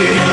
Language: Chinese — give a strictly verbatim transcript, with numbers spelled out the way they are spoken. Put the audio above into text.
去。